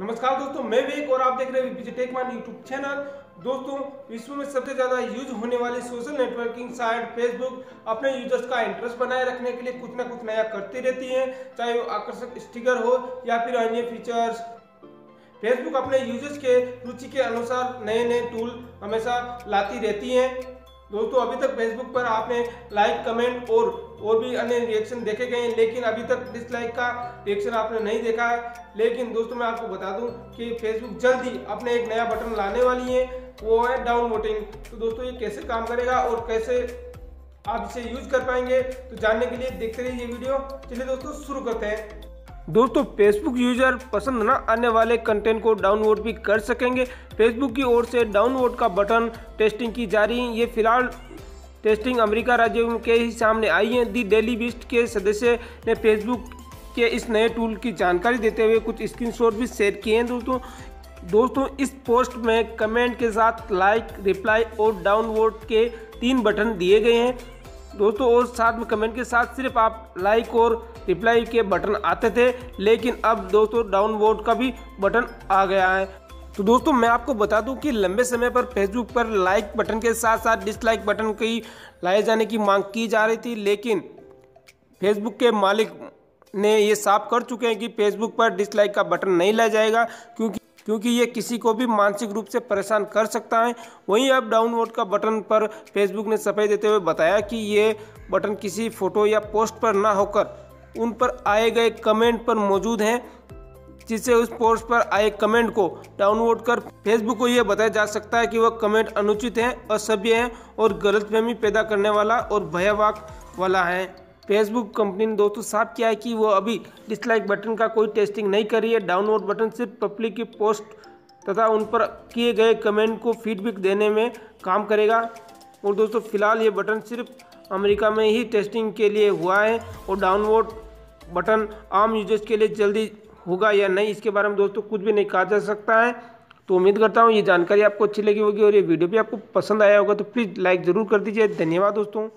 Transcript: नमस्कार दोस्तों, मैं विवेक और आप देख रहे हैं VPJ tech mind YouTube channel. दोस्तों, विश्व में सबसे ज़्यादा यूज होने वाली सोशल नेटवर्किंग साइट फेसबुक अपने यूजर्स का इंटरेस्ट बनाए रखने के लिए कुछ ना कुछ नया करती रहती है, चाहे वो आकर्षक स्टिकर हो या फिर अन्य फीचर्स। फेसबुक अपने यूजर्स के रुचि के अनुसार नए नए टूल हमेशा लाती रहती है। दोस्तों, अभी तक फेसबुक पर आपने लाइक, कमेंट और भी अन्य रिएक्शन देखे गए हैं, लेकिन अभी तक डिसलाइक का रिएक्शन आपने नहीं देखा है। लेकिन दोस्तों, मैं आपको बता दूं कि फेसबुक जल्द ही अपने एक नया बटन लाने वाली है, वो है डाउन वोटिंग। तो दोस्तों, ये कैसे काम करेगा और कैसे आप इसे यूज कर पाएंगे, तो जानने के लिए देखते रहिए ये वीडियो। चलिए दोस्तों, शुरू करते हैं। दोस्तों, फेसबुक यूजर पसंद न आने वाले कंटेंट को डाउनलोड भी कर सकेंगे। फेसबुक की ओर से डाउनलोड का बटन टेस्टिंग की जा रही है। ये फिलहाल टेस्टिंग अमेरिका राज्य के ही सामने आई है। दी डेली बीस्ट के सदस्य ने फेसबुक के इस नए टूल की जानकारी देते हुए कुछ स्क्रीनशॉट भी शेयर किए हैं। दोस्तों इस पोस्ट में कमेंट के साथ लाइक, रिप्लाई और डाउनलोड के 3 बटन दिए गए हैं। दोस्तों, और साथ में कमेंट के साथ सिर्फ आप लाइक और रिप्लाई के बटन आते थे, लेकिन अब दोस्तों डाउनलोड का भी बटन आ गया है। तो दोस्तों, मैं आपको बता दूं कि लंबे समय पर फेसबुक पर लाइक बटन के साथ साथ डिसलाइक बटन की लाए जाने की मांग की जा रही थी, लेकिन फेसबुक के मालिक ने ये साफ कर चुके हैं कि फेसबुक पर डिसलाइक का बटन नहीं लाया जाएगा, क्योंकि ये किसी को भी मानसिक रूप से परेशान कर सकता है। वहीं अब डाउनलोड का बटन पर फेसबुक ने सफाई देते हुए बताया कि ये बटन किसी फोटो या पोस्ट पर ना होकर उन पर आए गए कमेंट पर मौजूद हैं, जिससे उस पोस्ट पर आए कमेंट को डाउनलोड कर फेसबुक को ये बताया जा सकता है कि वह कमेंट अनुचित हैं, असभ्य हैं और गलतफहमी पैदा करने वाला और भयावह वाला है। फेसबुक कंपनी ने दोस्तों साफ किया है कि वो अभी डिसलाइक बटन का कोई टेस्टिंग नहीं कर रही है। डाउनलोड बटन सिर्फ पब्लिक की पोस्ट तथा उन पर किए गए कमेंट को फीडबैक देने में काम करेगा। और दोस्तों, फिलहाल ये बटन सिर्फ अमेरिका में ही टेस्टिंग के लिए हुआ है और डाउनलोड बटन आम यूजर्स के लिए जल्दी होगा या नहीं, इसके बारे में दोस्तों कुछ भी नहीं कहा जा सकता है। तो उम्मीद करता हूँ ये जानकारी आपको अच्छी लगी होगी और ये वीडियो भी आपको पसंद आया होगा, तो प्लीज़ लाइक ज़रूर कर दीजिए। धन्यवाद दोस्तों।